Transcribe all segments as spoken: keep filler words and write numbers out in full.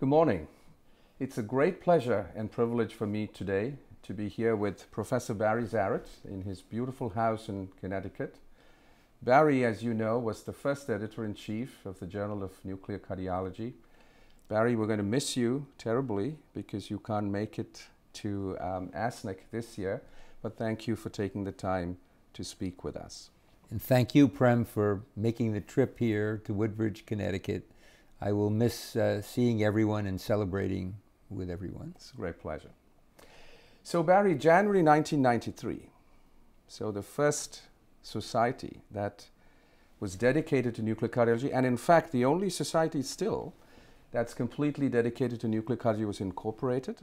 Good morning. It's a great pleasure and privilege for me today to be here with Professor Barry Zaret in his beautiful house in Connecticut. Barry, as you know, was the first editor-in-chief of the Journal of Nuclear Cardiology. Barry, we're going to miss you terribly because you can't make it to um, A S N C this year, but thank you for taking the time to speak with us. And thank you, Prem, for making the trip here to Woodbridge, Connecticut. I will miss uh, seeing everyone and celebrating with everyone. It's a great pleasure. So Barry, January nineteen ninety-three, so the first society that was dedicated to nuclear cardiology, and in fact the only society still that's completely dedicated to nuclear cardiology, was incorporated.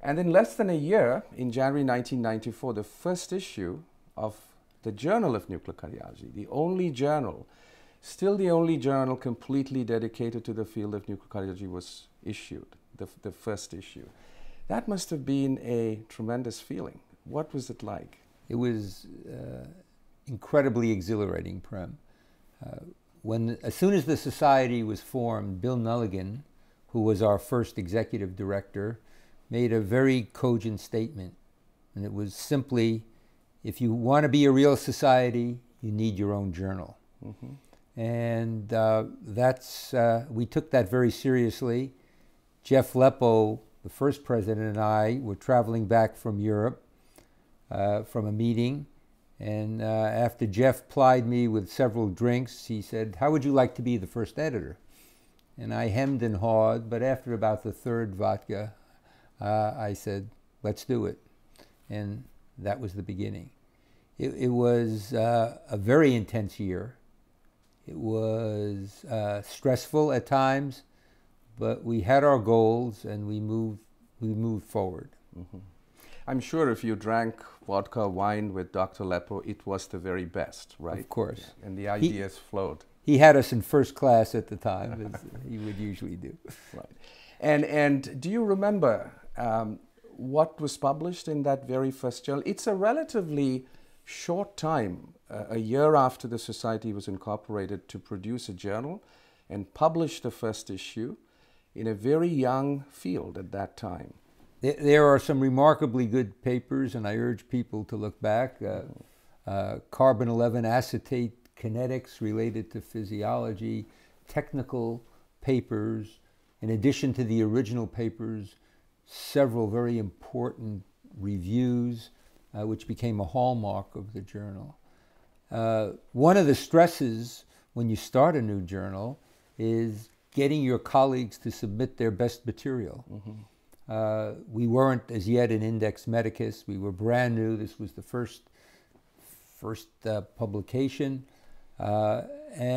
And in less than a year, in January nineteen ninety-four, the first issue of the Journal of Nuclear Cardiology, the only journal Still the only journal completely dedicated to the field of nuclear cardiology, was issued, the, the first issue. That must have been a tremendous feeling. What was it like? It was uh, incredibly exhilarating, Prem. Uh, when, as soon as the society was formed, Bill Nelligan, who was our first executive director, made a very cogent statement. And it was simply, if you want to be a real society, you need your own journal. Mm-hmm. And uh, that's, uh, we took that very seriously. Jeff Lepo, the first president, and I were traveling back from Europe uh, from a meeting. And uh, after Jeff plied me with several drinks, he said, "How would you like to be the first editor?" And I hemmed and hawed, but after about the third vodka, uh, I said, "Let's do it." And that was the beginning. It, it was uh, a very intense year. It was uh, stressful at times, but we had our goals and we moved, we moved forward. Mm-hmm. I'm sure if you drank vodka wine with Doctor Lepo, it was the very best, right? Of course. Yeah. And the ideas he, flowed. He had us in first class at the time, as he would usually do. Right. And, and do you remember um, what was published in that very first journal? It's a relatively short time, uh, a year after the society was incorporated, to produce a journal and publish the first issue in a very young field at that time. There are some remarkably good papers, and I urge people to look back. Uh, uh, carbon eleven acetate kinetics related to physiology, technical papers. In addition to the original papers, several very important reviews, Uh, which became a hallmark of the journal. Uh, one of the stresses when you start a new journal is getting your colleagues to submit their best material. Mm-hmm. uh, we weren't as yet an Index Medicus. We were brand new. This was the first, first uh, publication. Uh,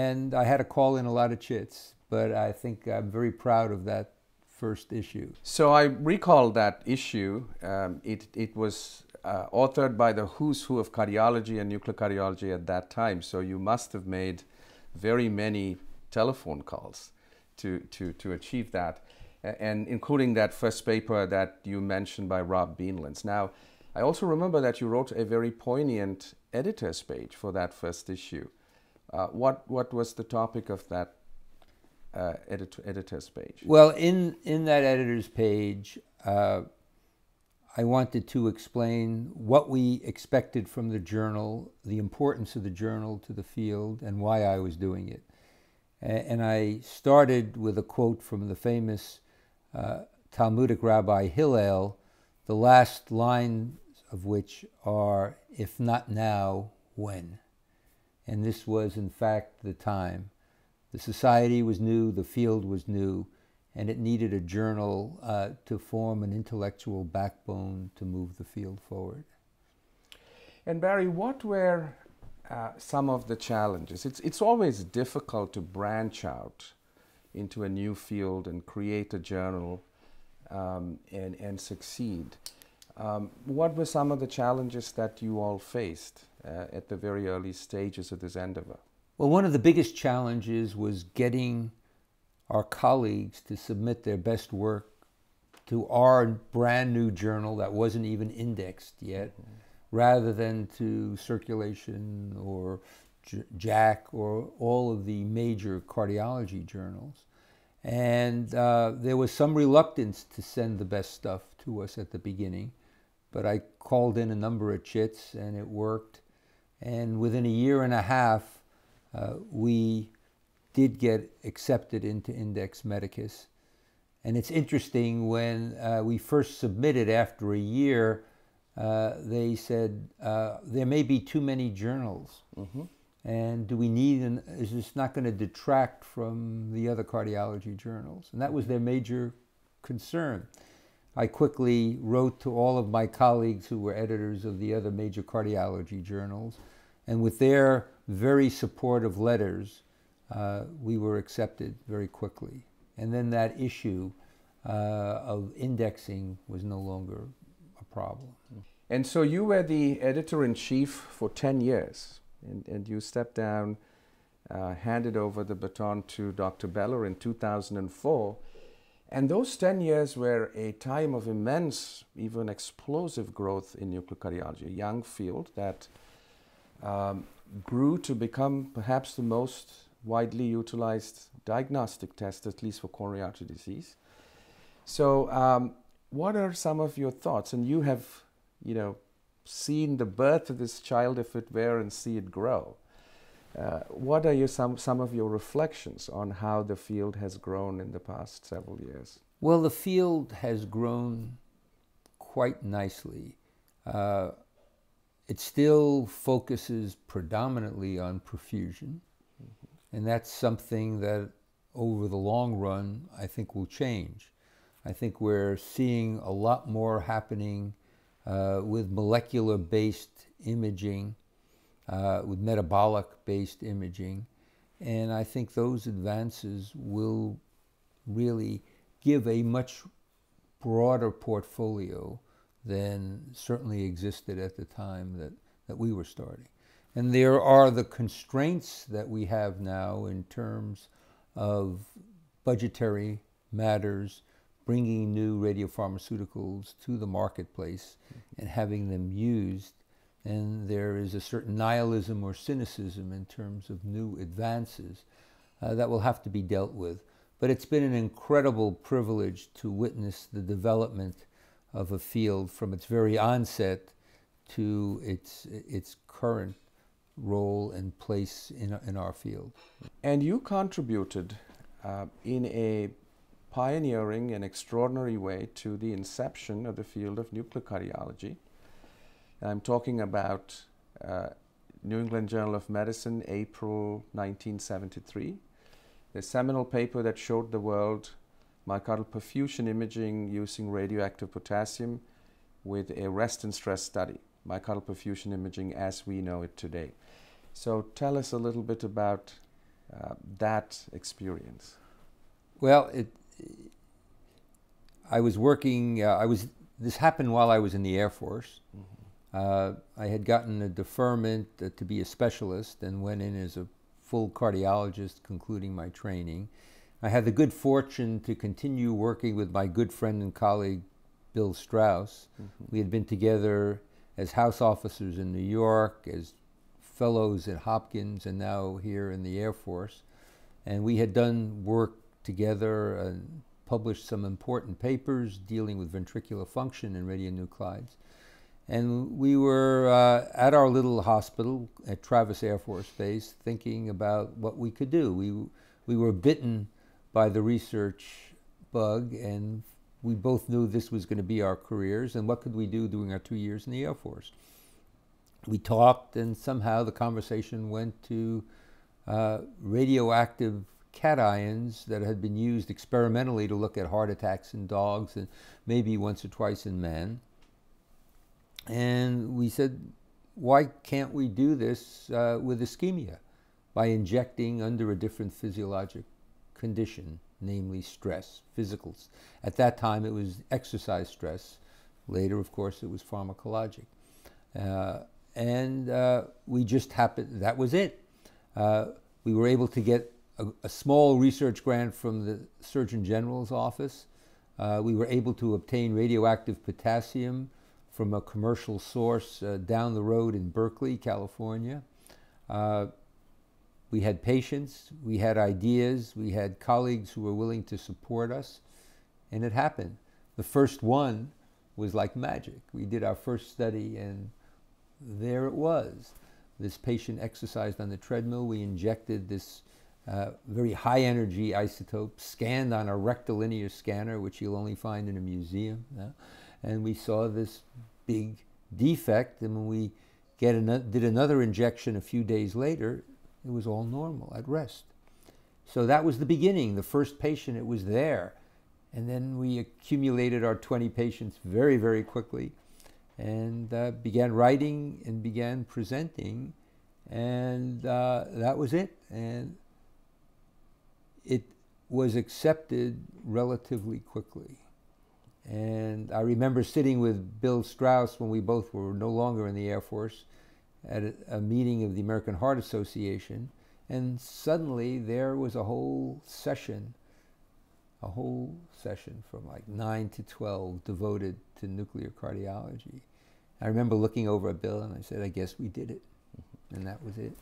and I had to call in a lot of chits, but I think I'm very proud of that first issue. So I recall that issue. Um, it, it was Uh, authored by the who's who of cardiology and nuclear cardiology at that time. So you must have made very many telephone calls to, to, to achieve that, and including that first paper that you mentioned by Rob Beanlands. Now, I also remember that you wrote a very poignant editor's page for that first issue. Uh, what, what was the topic of that uh, edit editor's page? Well, in, in that editor's page, uh, I wanted to explain what we expected from the journal, the importance of the journal to the field, and why I was doing it. And I started with a quote from the famous uh, Talmudic rabbi Hillel, the last lines of which are, "If not now, when?" And this was, in fact, the time. The society was new, the field was new, and it needed a journal uh, to form an intellectual backbone to move the field forward. And Barry, what were uh, some of the challenges? It's, it's always difficult to branch out into a new field and create a journal um, and, and succeed. Um, what were some of the challenges that you all faced uh, at the very early stages of this endeavor? Well, one of the biggest challenges was getting our colleagues to submit their best work to our brand new journal that wasn't even indexed yet, mm-hmm. rather than to Circulation or J J A C or all of the major cardiology journals. And uh, there was some reluctance to send the best stuff to us at the beginning, but I called in a number of chits and it worked. And within a year and a half, uh, we did get accepted into Index Medicus. And it's interesting, when uh, we first submitted after a year, uh, they said, uh, there may be too many journals. Mm-hmm. And do we need, an, is this not going to detract from the other cardiology journals? And that was their major concern. I quickly wrote to all of my colleagues who were editors of the other major cardiology journals, and with their very supportive letters, uh, we were accepted very quickly. And then that issue uh, of indexing was no longer a problem. And so you were the editor-in-chief for ten years. And, and you stepped down, uh, handed over the baton to Doctor Beller in two thousand four. And those ten years were a time of immense, even explosive growth in nuclear cardiology, a young field that um, grew to become perhaps the most widely utilized diagnostic test, at least for coronary artery disease. So um, what are some of your thoughts? And you have, you know, seen the birth of this child, if it were, and see it grow. Uh, what are your, some, some of your reflections on how the field has grown in the past several years? Well, the field has grown quite nicely. Uh, it still focuses predominantly on perfusion, mm-hmm. and that's something that over the long run I think will change. I think we're seeing a lot more happening Uh, with molecular-based imaging, uh, with metabolic-based imaging. And I think those advances will really give a much broader portfolio than certainly existed at the time that, that we were starting. And there are the constraints that we have now in terms of budgetary matters, bringing new radiopharmaceuticals to the marketplace and having them used. And there is a certain nihilism or cynicism in terms of new advances uh, that will have to be dealt with. But it's been an incredible privilege to witness the development of a field from its very onset to its, its current role and place in, in our field. And you contributed uh, in a pioneering an extraordinary way to the inception of the field of nuclear cardiology. I'm talking about uh, New England Journal of Medicine, April nineteen seventy-three, the seminal paper that showed the world myocardial perfusion imaging using radioactive potassium with a rest and stress study, myocardial perfusion imaging as we know it today. So tell us a little bit about uh, that experience. Well, it I was working, uh, I was, this happened while I was in the Air Force. Mm-hmm. uh, I had gotten a deferment uh, to be a specialist and went in as a full cardiologist concluding my training. I had the good fortune to continue working with my good friend and colleague, Bill Strauss. Mm-hmm. We had been together as house officers in New York, as fellows at Hopkins, and now here in the Air Force. And we had done work together and published some important papers dealing with ventricular function and radionuclides. And we were uh, at our little hospital at Travis Air Force Base thinking about what we could do. We, we were bitten by the research bug, and we both knew this was going to be our careers, and what could we do during our two years in the Air Force. We talked, and somehow the conversation went to uh, radioactive cations that had been used experimentally to look at heart attacks in dogs and maybe once or twice in men. And we said, why can't we do this uh, with ischemia by injecting under a different physiologic condition, namely stress, physical. At that time it was exercise stress. Later, of course, it was pharmacologic. Uh, and uh, we just happened, that was it. Uh, we were able to get A, a small research grant from the Surgeon General's office. Uh, we were able to obtain radioactive potassium from a commercial source uh, down the road in Berkeley, California. Uh, We had patience, we had ideas, we had colleagues who were willing to support us, and it happened. The first one was like magic. We did our first study and there it was. This patient exercised on the treadmill. We injected this uh, very high energy isotope, scanned on a rectilinear scanner, which you'll only find in a museum now, and we saw this big defect, and when we get another, did another injection a few days later, it was all normal at rest. So that was the beginning. The first patient, it was there. And then we accumulated our twenty patients very, very quickly and uh, began writing and began presenting. And uh, that was it. And it was accepted relatively quickly. And I remember sitting with Bill Strauss when we both were no longer in the Air Force at a, a meeting of the American Heart Association, and suddenly there was a whole session, a whole session from like nine to twelve devoted to nuclear cardiology. I remember looking over at Bill and I said, I guess we did it. And that was it.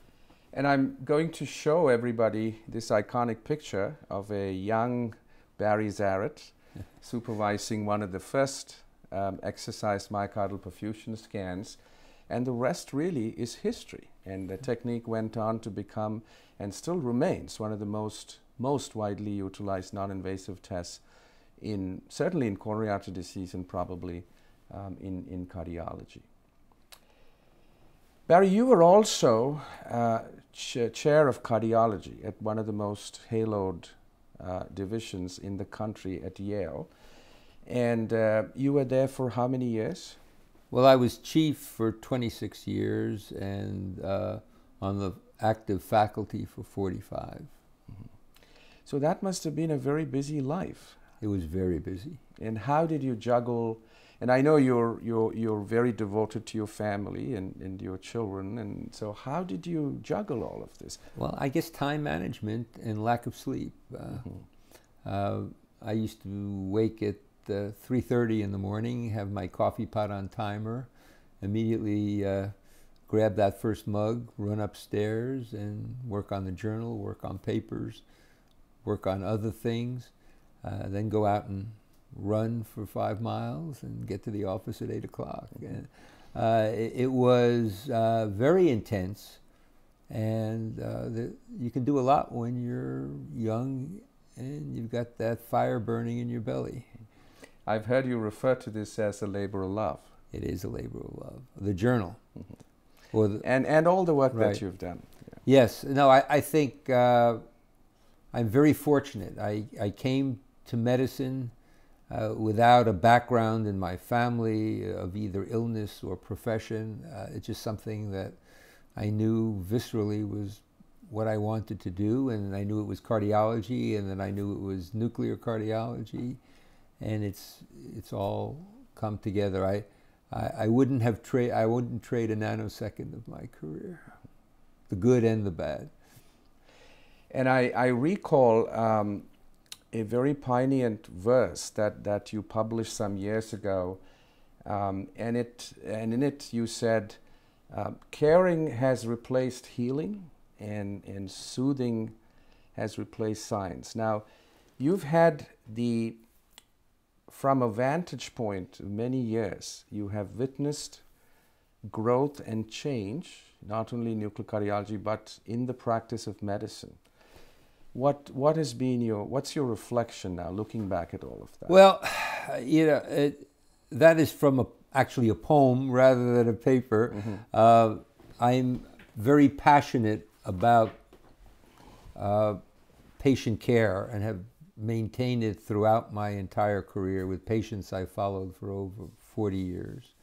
And I'm going to show everybody this iconic picture of a young Barry Zaret supervising one of the first um, exercised myocardial perfusion scans, and the rest really is history. And the technique went on to become, and still remains, one of the most most widely utilized non-invasive tests, in certainly in coronary artery disease and probably um, in in cardiology. Barry, you were also uh, ch chair of cardiology at one of the most haloed Uh, divisions in the country at Yale, and uh, you were there for how many years? Well, I was chief for twenty-six years and uh, on the active faculty for forty-five. Mm-hmm. So that must have been a very busy life. It was very busy. And how did you juggle, and I know you're, you're, you're very devoted to your family and, and your children, and so how did you juggle all of this? Well, I guess time management and lack of sleep. Uh, mm-hmm. uh, I used to wake at uh, three thirty in the morning, have my coffee pot on timer, immediately uh, grab that first mug, run upstairs and work on the journal, work on papers, work on other things, uh, then go out and run for five miles and get to the office at eight o'clock. Uh, it, it was uh, very intense, and uh, the, you can do a lot when you're young and you've got that fire burning in your belly. I've heard you refer to this as a labor of love. It is a labor of love. The journal. Mm-hmm. or the, and, and all the work right. that you've done. Yeah. Yes. No, I, I think uh, I'm very fortunate. I, I came to medicine Uh, without a background in my family of either illness or profession. Uh, it's just something that I knew viscerally was what I wanted to do, and I knew it was cardiology, and then I knew it was nuclear cardiology, and it's it's all come together. I I, I wouldn't have trade I wouldn't trade a nanosecond of my career, the good and the bad. And I I recall. Um a very poignant verse that, that you published some years ago, um, and, it, and in it you said, uh, caring has replaced healing, and, and soothing has replaced science. Now, you've had the, from a vantage point of many years, you have witnessed growth and change, not only in nuclear cardiology, but in the practice of medicine. What what has been your what's your reflection now, looking back at all of that? Well, you know, it, that is from a, actually a poem rather than a paper. Mm-hmm. uh, I'm very passionate about uh, patient care and have maintained it throughout my entire career with patients I followed for over forty years.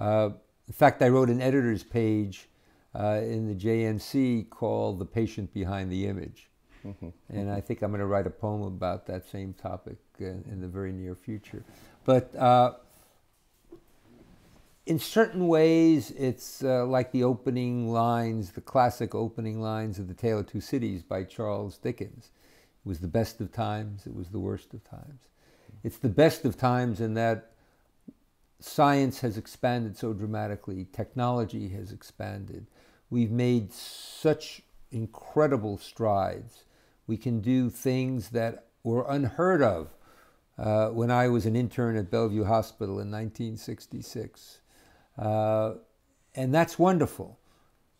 Uh, in fact, I wrote an editor's page uh, in the J N C called "The Patient Behind the Image." Mm-hmm. And I think I'm going to write a poem about that same topic uh, in the very near future. But uh, in certain ways, it's uh, like the opening lines, the classic opening lines of The Tale of Two Cities by Charles Dickens. It was the best of times, it was the worst of times. It's the best of times in that science has expanded so dramatically, technology has expanded. We've made such incredible strides. We can do things that were unheard of uh, when I was an intern at Bellevue Hospital in nineteen sixty-six. Uh, and that's wonderful.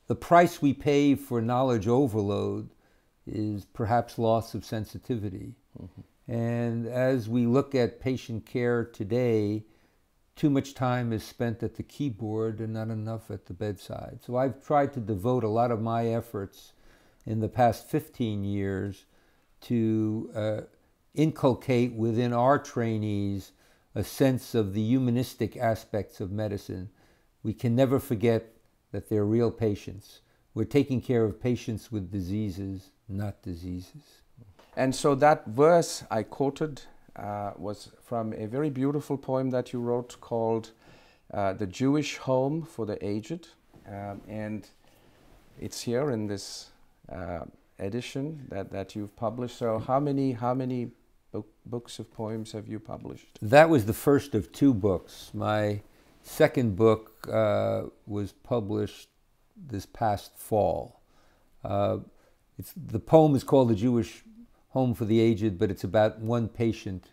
The price we pay for knowledge overload is perhaps loss of sensitivity. Mm-hmm. And as we look at patient care today, too much time is spent at the keyboard and not enough at the bedside. So I've tried to devote a lot of my efforts in the past fifteen years to uh, inculcate within our trainees a sense of the humanistic aspects of medicine. We can never forget that they're real patients. We're taking care of patients with diseases, not diseases. And so that verse I quoted uh, was from a very beautiful poem that you wrote called uh, The Jewish Home for the Aged. Um, and it's here in this uh, edition that, that you've published. So how many, how many bo books of poems have you published? That was the first of two books. My second book uh, was published this past fall. Uh, it's, the poem is called The Jewish Home for the Aged, but it's about one patient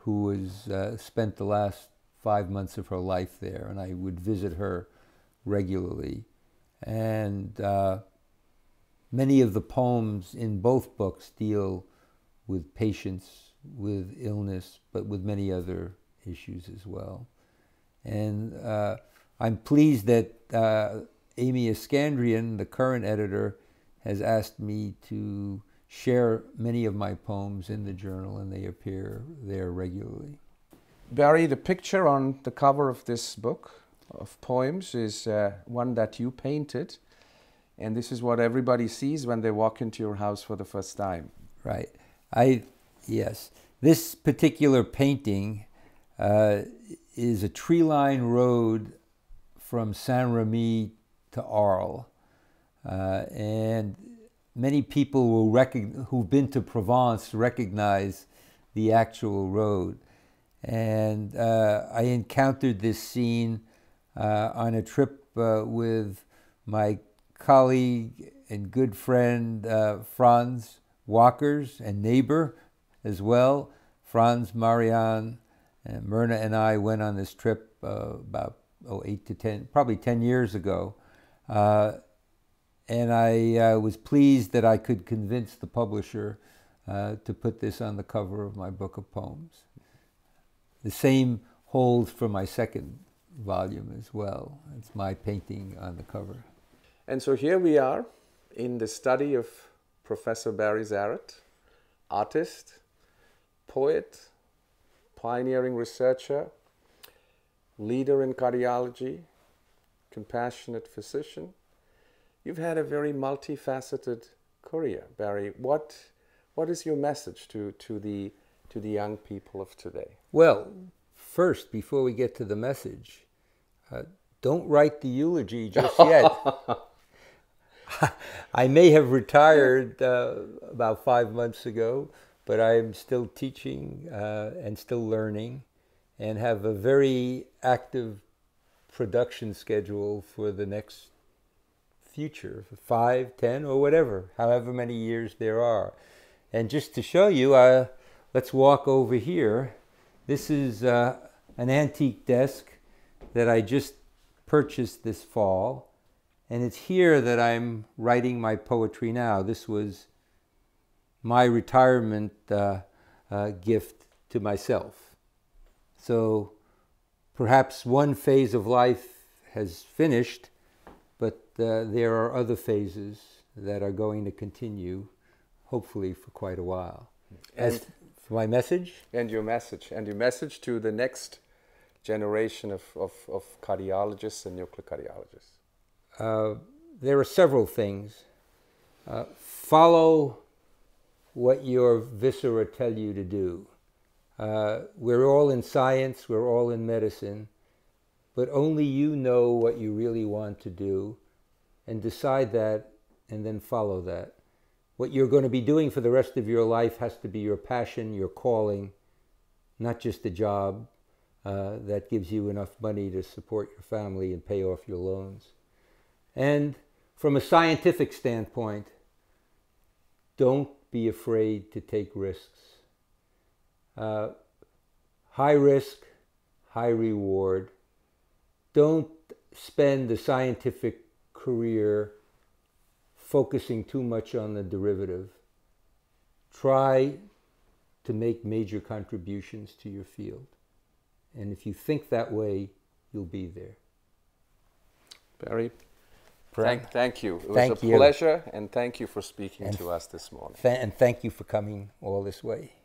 who has uh, spent the last five months of her life there, and I would visit her regularly. And uh, many of the poems in both books deal with patients, with illness, but with many other issues as well. And uh, I'm pleased that uh, Amy Escandrian, the current editor, has asked me to share many of my poems in the journal, and they appear there regularly. Barry, the picture on the cover of this book of poems is uh, one that you painted, and this is what everybody sees when they walk into your house for the first time. Right. I, yes. This particular painting uh, is a tree-lined road from Saint-Rémy to Arles, uh, and many people will recognize, who've been to Provence recognize the actual road. And uh, I encountered this scene uh, on a trip uh, with my colleague and good friend uh, Franz Walkers, and neighbor as well, Franz Marianne. And Myrna and I went on this trip uh, about oh, eight to ten, probably ten years ago. Uh, and I uh, was pleased that I could convince the publisher uh, to put this on the cover of my book of poems. The same holds for my second volume as well. It's my painting on the cover. And so here we are in the study of Professor Barry Zaret, artist, poet, pioneering researcher, leader in cardiology, compassionate physician. You've had a very multifaceted career, Barry. What, what is your message to, to, the, to the young people of today? Well, first, before we get to the message, uh, don't write the eulogy just yet. I may have retired uh, about five months ago, but I'm still teaching uh, and still learning, and have a very active production schedule for the next future, five, ten, or whatever, however many years there are. And just to show you, uh, let's walk over here. This is uh, an antique desk that I just purchased this fall, and it's here that I'm writing my poetry now. This was my retirement uh, uh, gift to myself. So perhaps one phase of life has finished, but uh, there are other phases that are going to continue, hopefully for quite a while. And as for my message? And your message, and your message to the next generation of, of, of cardiologists and nuclear cardiologists. Uh, there are several things. Uh, follow what your viscera tell you to do. Uh, we're all in science, we're all in medicine, but only you know what you really want to do, and decide that, and then follow that. What you're going to be doing for the rest of your life has to be your passion, your calling, not just a job uh, that gives you enough money to support your family and pay off your loans. And from a scientific standpoint, Don't be afraid to take risks. Uh, high risk, high reward. Don't spend a scientific career focusing too much on the derivative. Try to make major contributions to your field. And if you think that way, you'll be there. Barry, thank, thank you. It was thank a you. pleasure, and thank you for speaking and to us this morning. Th and thank you for coming all this way.